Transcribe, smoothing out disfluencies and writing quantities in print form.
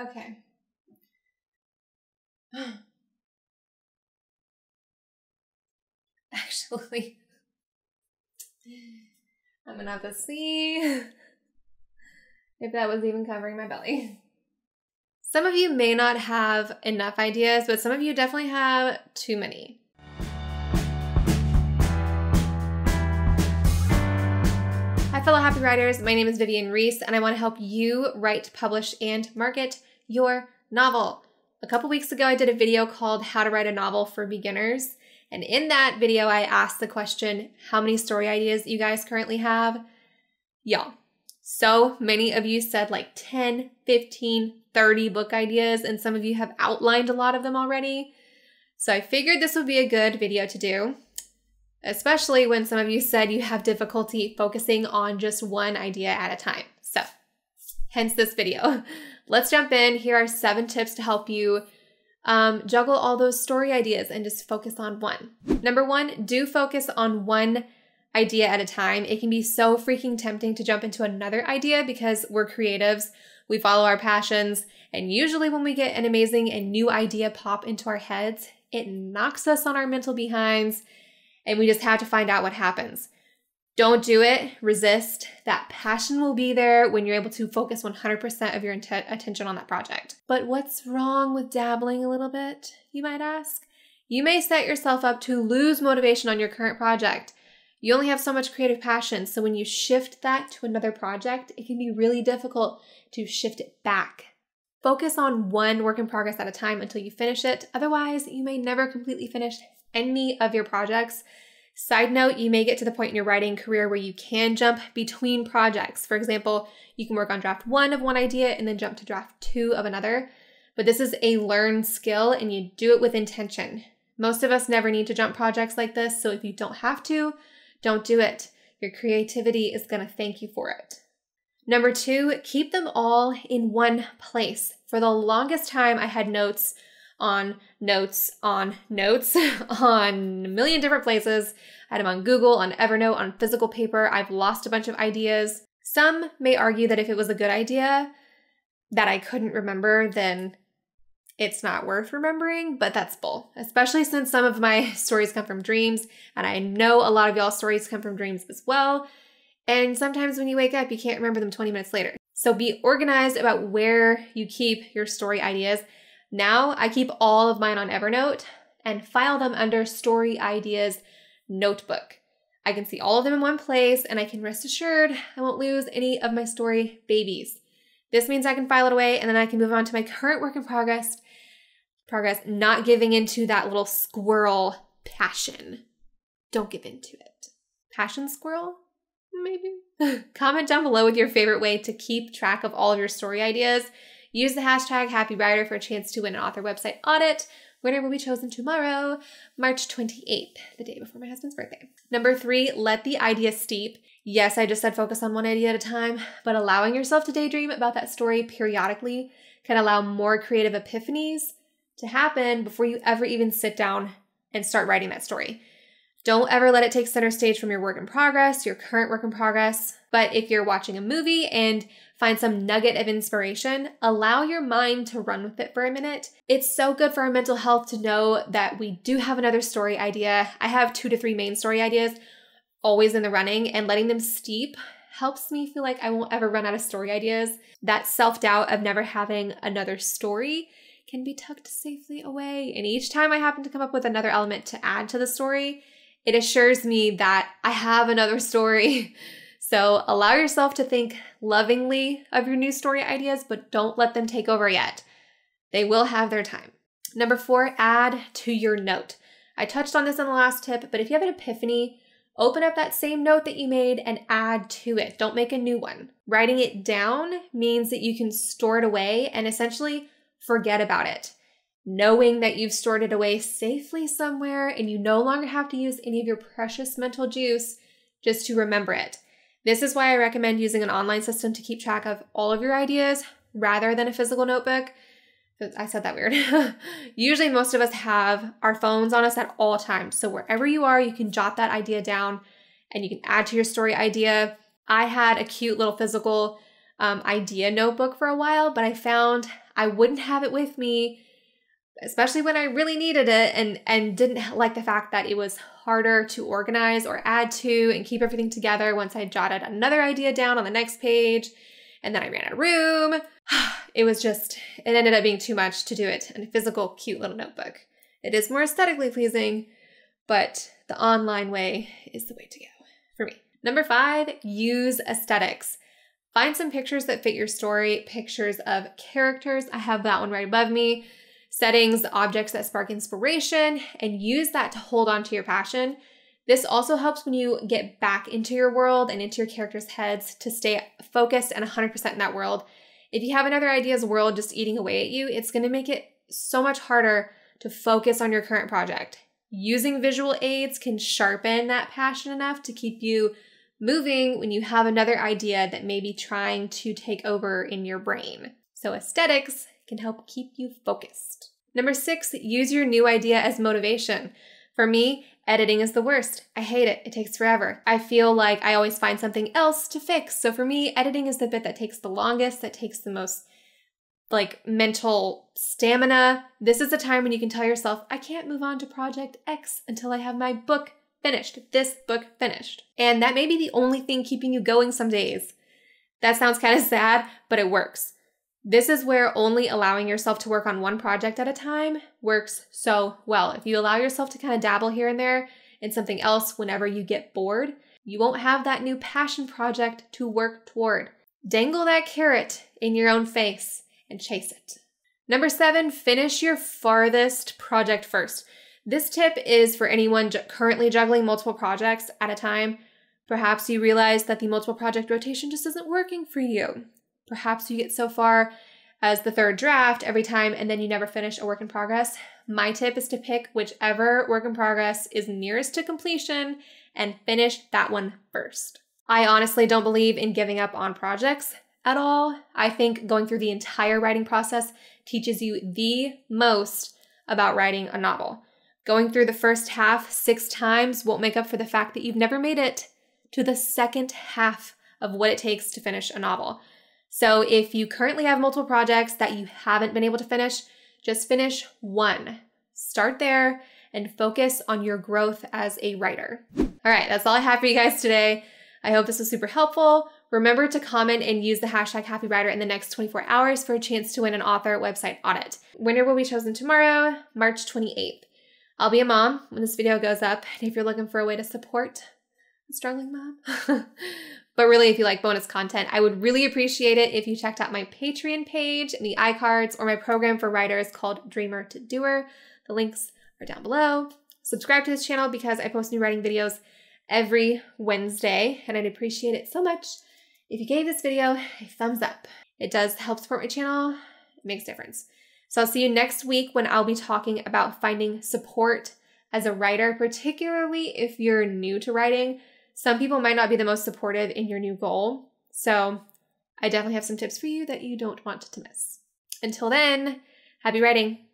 Okay. Actually, I'm gonna have to see if that was even covering my belly. Some of you may not have enough ideas, but some of you definitely have too many. Hi, fellow happy writers. My name is Vivian Reese, and I want to help you write, publish, and market your novel. A couple weeks ago, I did a video called How to Write a Novel for Beginners. And in that video, I asked the question, how many story ideas you guys currently have? Y'all, so many of you said like 10, 15, 30 book ideas, and some of you have outlined a lot of them already. So I figured this would be a good video to do, especially when some of you said you have difficulty focusing on just one idea at a time. So hence this video. Let's jump in. Here are 7 tips to help you juggle all those story ideas and just focus on one. Number one, do focus on one idea at a time. It can be so freaking tempting to jump into another idea because we're creatives, we follow our passions, and usually when we get an amazing and new idea pop into our heads, it knocks us on our mental behinds and we just have to find out what happens. Don't do it, resist. That passion will be there when you're able to focus 100% of your attention on that project. But what's wrong with dabbling a little bit, you might ask? You may set yourself up to lose motivation on your current project. You only have so much creative passion, so when you shift that to another project, it can be really difficult to shift it back. Focus on one work in progress at a time until you finish it. Otherwise, you may never completely finish any of your projects. Side note, you may get to the point in your writing career where you can jump between projects. For example, you can work on draft 1 of one idea and then jump to draft 2 of another. But this is a learned skill and you do it with intention. Most of us never need to jump projects like this, so if you don't have to, don't do it. Your creativity is going to thank you for it. Number 2, keep them all in one place. For the longest time, I had notes on notes, on notes, on a million different places. I had them on Google, on Evernote, on physical paper. I've lost a bunch of ideas. Some may argue that if it was a good idea that I couldn't remember, then it's not worth remembering, but that's bull, especially since some of my stories come from dreams, and I know a lot of y'all's stories come from dreams as well. And sometimes when you wake up, you can't remember them 20 minutes later. So be organized about where you keep your story ideas. Now I keep all of mine on Evernote and file them under Story Ideas Notebook. I can see all of them in one place and I can rest assured I won't lose any of my story babies. This means I can file it away and then I can move on to my current work in progress, not giving into that little squirrel passion. Don't give into it. Passion squirrel? Maybe? Comment down below with your favorite way to keep track of all of your story ideas. Use the hashtag #HappyWriter for a chance to win an author website audit. Winner will be chosen tomorrow, March 28th, the day before my husband's birthday. Number 3, let the idea steep. Yes, I just said focus on one idea at a time, but allowing yourself to daydream about that story periodically can allow more creative epiphanies to happen before you ever even sit down and start writing that story. Don't ever let it take center stage from your work in progress, your current work in progress. But if you're watching a movie and find some nugget of inspiration, allow your mind to run with it for a minute. It's so good for our mental health to know that we do have another story idea. I have 2 to 3 main story ideas always in the running, and letting them steep helps me feel like I won't ever run out of story ideas. That self-doubt of never having another story can be tucked safely away. And each time I happen to come up with another element to add to the story, it assures me that I have another story. So allow yourself to think lovingly of your new story ideas, but don't let them take over yet. They will have their time. Number 4, add to your note. I touched on this in the last tip, but if you have an epiphany, open up that same note that you made and add to it. Don't make a new one. Writing it down means that you can store it away and essentially forget about it. Knowing that you've stored it away safely somewhere and you no longer have to use any of your precious mental juice just to remember it. This is why I recommend using an online system to keep track of all of your ideas rather than a physical notebook. I said that weird. Usually most of us have our phones on us at all times. So wherever you are, you can jot that idea down and you can add to your story idea. I had a cute little physical idea notebook for a while, but I found I wouldn't have it with me, especially when I really needed it, and didn't like the fact that it was harder to organize or add to and keep everything together once I jotted another idea down on the next page, and then I ran out of room. It was just, it ended up being too much to do it in a physical, cute little notebook. It is more aesthetically pleasing, but the online way is the way to go for me. Number 5, use aesthetics. Find some pictures that fit your story, pictures of characters. I have that one right above me. Settings, objects that spark inspiration, and use that to hold on to your passion. This also helps when you get back into your world and into your characters' heads to stay focused and 100% in that world. If you have another idea's world just eating away at you, it's gonna make it so much harder to focus on your current project. Using visual aids can sharpen that passion enough to keep you moving when you have another idea that may be trying to take over in your brain. So aesthetics can help keep you focused. Number 6, use your new idea as motivation. For me, editing is the worst. I hate it. It takes forever. I feel like I always find something else to fix. So for me, editing is the bit that takes the longest, that takes the most like mental stamina. This is the time when you can tell yourself, I can't move on to project X until I have my book finished, this book finished. And that may be the only thing keeping you going some days. That sounds kind of sad, but it works. This is where only allowing yourself to work on one project at a time works so well. If you allow yourself to kind of dabble here and there in something else whenever you get bored, you won't have that new passion project to work toward. Dangle that carrot in your own face and chase it. Number 7, finish your farthest project first. This tip is for anyone currently juggling multiple projects at a time. Perhaps you realize that the multiple project rotation just isn't working for you. Perhaps you get so far as the 3rd draft every time and then you never finish a work in progress. My tip is to pick whichever work in progress is nearest to completion and finish that one first. I honestly don't believe in giving up on projects at all. I think going through the entire writing process teaches you the most about writing a novel. Going through the first half 6 times won't make up for the fact that you've never made it to the second half of what it takes to finish a novel. So if you currently have multiple projects that you haven't been able to finish, just finish one. Start there and focus on your growth as a writer. All right, that's all I have for you guys today. I hope this was super helpful. Remember to comment and use the hashtag #HappyWriter in the next 24 hours for a chance to win an author website audit. Winner will be chosen tomorrow, March 28th. I'll be a mom when this video goes up, and if you're looking for a way to support a struggling mom, but really, if you like bonus content, I would really appreciate it if you checked out my Patreon page and the iCards or my program for writers called Dreamer to Doer. The links are down below. Subscribe to this channel because I post new writing videos every Wednesday, and I'd appreciate it so much if you gave this video a thumbs up. It does help support my channel. It makes a difference. So I'll see you next week when I'll be talking about finding support as a writer, particularly if you're new to writing. Some people might not be the most supportive in your new goal, so I definitely have some tips for you that you don't want to miss. Until then, happy writing.